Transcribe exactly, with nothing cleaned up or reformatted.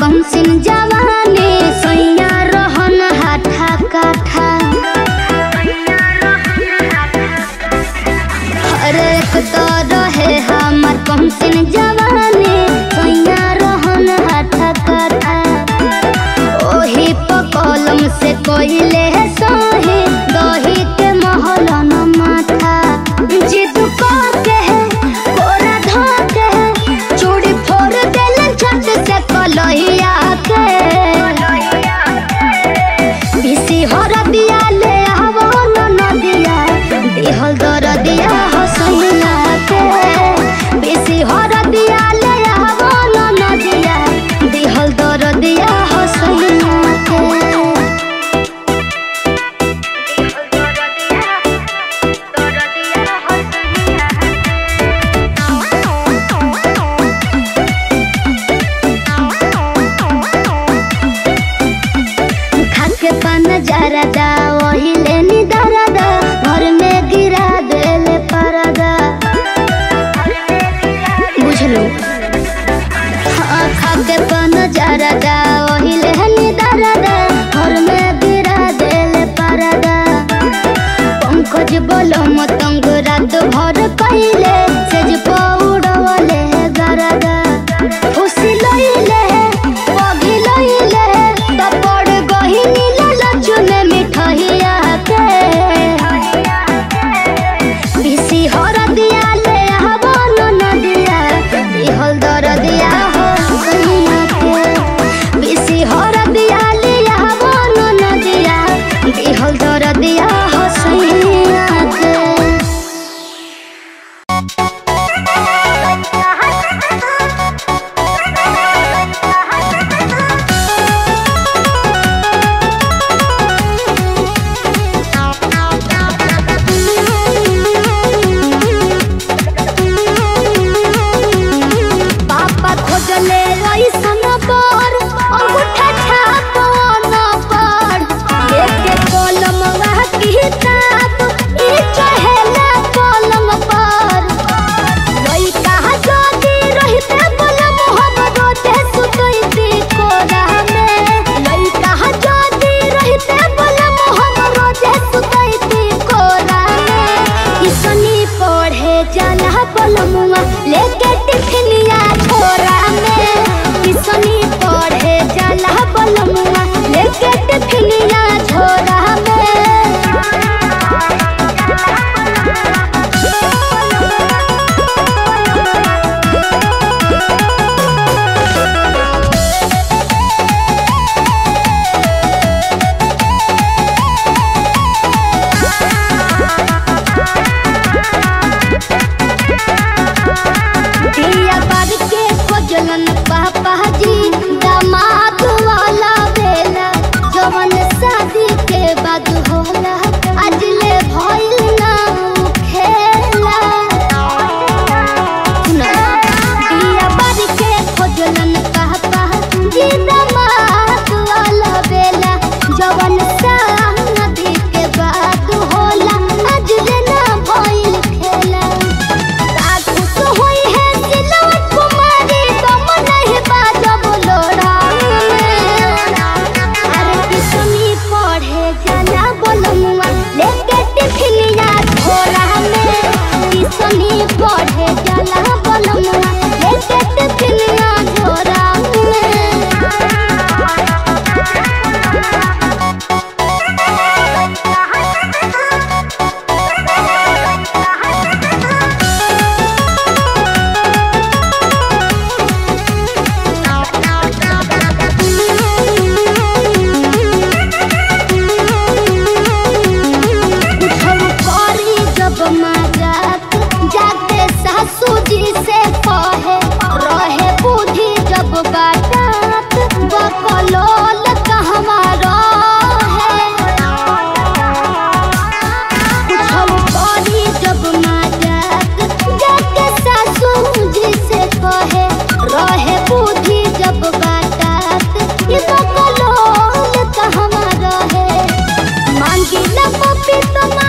कौनसिन जवाने सैया रहन हाथा काठा। अरे एक तो रहे हमार कौनसिन जवाने सैया रहन हाथा काठा। ओही पर कलम से कोयले सोहे दही के महलन माथा। जिद करके है कोरा धोके है चूड़ी फोड़ देले छत से कलहिया के। बिसी हर बिया ले आवो न नदिया बिहल दरदिया हसैया के। बिसी हर बिया ले आवो न नदिया बिहल दरदिया हसैया के। नजारा वही लेनी दरादा घर में गिरा देले परदा। बुझ लो आँखा के पन जरादा वही लेनी दरादा घर में गिरा देले परदा। पंकज बोलो मतंग रात भर कहले सेज पौड़वले गरादा। उसी लइले पगी लइले त पड़ गहिनी तो